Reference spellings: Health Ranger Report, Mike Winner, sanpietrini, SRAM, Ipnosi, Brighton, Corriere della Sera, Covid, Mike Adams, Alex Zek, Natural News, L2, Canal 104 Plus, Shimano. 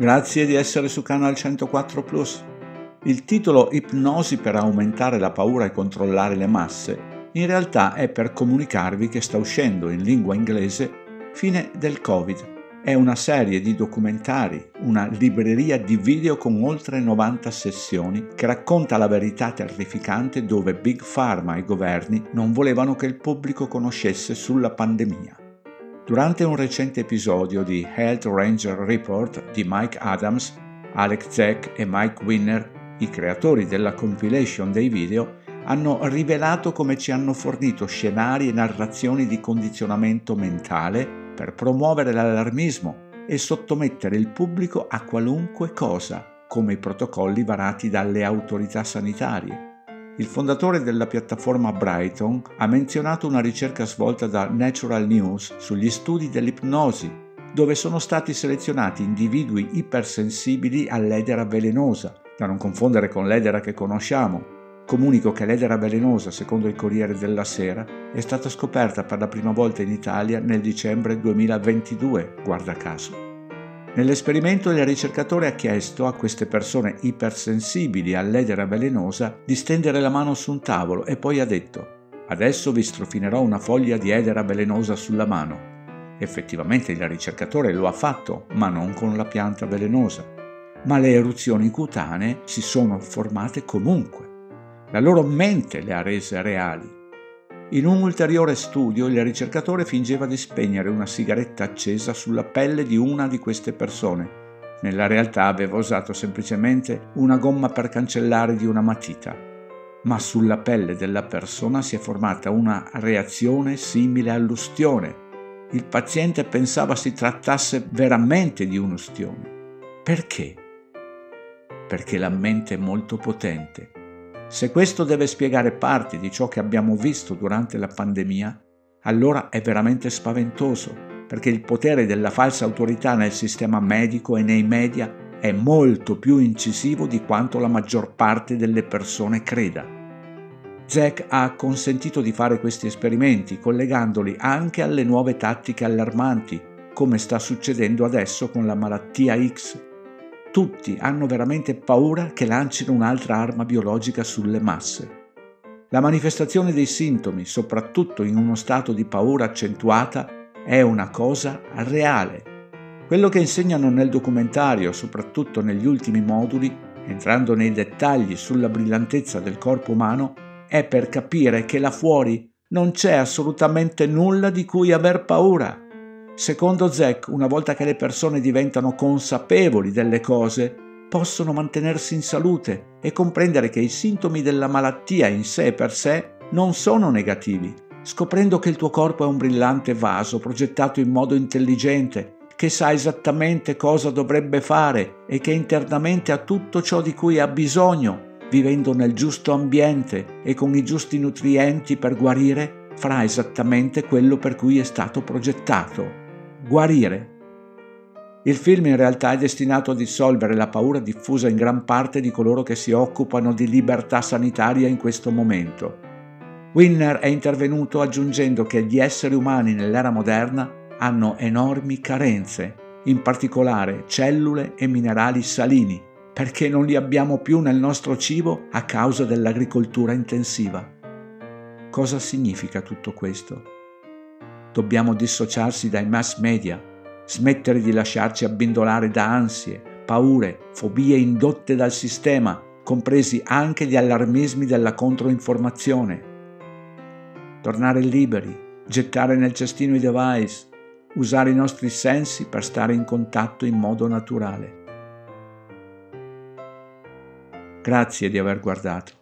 Grazie di essere su Canal 104 Plus. Il titolo Ipnosi per aumentare la paura e controllare le masse in realtà è per comunicarvi che sta uscendo in lingua inglese Fine del Covid. È una serie di documentari, una libreria di video con oltre 90 sessioni che racconta la verità terrificante dove Big Pharma e governi non volevano che il pubblico conoscesse sulla pandemia. Durante un recente episodio di Health Ranger Report di Mike Adams, Alex Zek e Mike Winner, i creatori della compilation dei video, hanno rivelato come ci hanno fornito scenari e narrazioni di condizionamento mentale per promuovere l'allarmismo e sottomettere il pubblico a qualunque cosa, come i protocolli varati dalle autorità sanitarie. Il fondatore della piattaforma Brighton ha menzionato una ricerca svolta da Natural News sugli studi dell'ipnosi, dove sono stati selezionati individui ipersensibili all'edera velenosa, da non confondere con l'edera che conosciamo. Comunico che l'edera velenosa, secondo il Corriere della Sera, è stata scoperta per la prima volta in Italia nel dicembre 2022, guarda caso. Nell'esperimento il ricercatore ha chiesto a queste persone ipersensibili all'edera velenosa di stendere la mano su un tavolo e poi ha detto «Adesso vi strofinerò una foglia di edera velenosa sulla mano». Effettivamente il ricercatore lo ha fatto, ma non con la pianta velenosa. Ma le eruzioni cutanee si sono formate comunque. La loro mente le ha rese reali. In un ulteriore studio il ricercatore fingeva di spegnere una sigaretta accesa sulla pelle di una di queste persone. Nella realtà aveva usato semplicemente una gomma per cancellare di una matita, ma sulla pelle della persona si è formata una reazione simile all'ustione. Il paziente pensava si trattasse veramente di un'ustione. Perché? Perché la mente è molto potente. Se questo deve spiegare parti di ciò che abbiamo visto durante la pandemia, allora è veramente spaventoso, perché il potere della falsa autorità nel sistema medico e nei media è molto più incisivo di quanto la maggior parte delle persone creda. Zek ha consentito di fare questi esperimenti, collegandoli anche alle nuove tattiche allarmanti, come sta succedendo adesso con la malattia X. Tutti hanno veramente paura che lancino un'altra arma biologica sulle masse. La manifestazione dei sintomi, soprattutto in uno stato di paura accentuata, è una cosa reale. Quello che insegnano nel documentario, soprattutto negli ultimi moduli, entrando nei dettagli sulla brillantezza del corpo umano, è per capire che là fuori non c'è assolutamente nulla di cui aver paura. Secondo Zek, una volta che le persone diventano consapevoli delle cose, possono mantenersi in salute e comprendere che i sintomi della malattia in sé per sé non sono negativi, scoprendo che il tuo corpo è un brillante vaso progettato in modo intelligente, che sa esattamente cosa dovrebbe fare e che internamente ha tutto ciò di cui ha bisogno, vivendo nel giusto ambiente e con i giusti nutrienti per guarire, farà esattamente quello per cui è stato progettato. Guarire. Il film in realtà è destinato a dissolvere la paura diffusa in gran parte di coloro che si occupano di libertà sanitaria in questo momento. Winner è intervenuto aggiungendo che gli esseri umani nell'era moderna hanno enormi carenze, in particolare cellule e minerali salini, perché non li abbiamo più nel nostro cibo a causa dell'agricoltura intensiva. Cosa significa tutto questo? Dobbiamo dissociarsi dai mass media, smettere di lasciarci abbindolare da ansie, paure, fobie indotte dal sistema, compresi anche gli allarmismi della controinformazione. Tornare liberi, gettare nel cestino i device, usare i nostri sensi per stare in contatto in modo naturale. Grazie di aver guardato.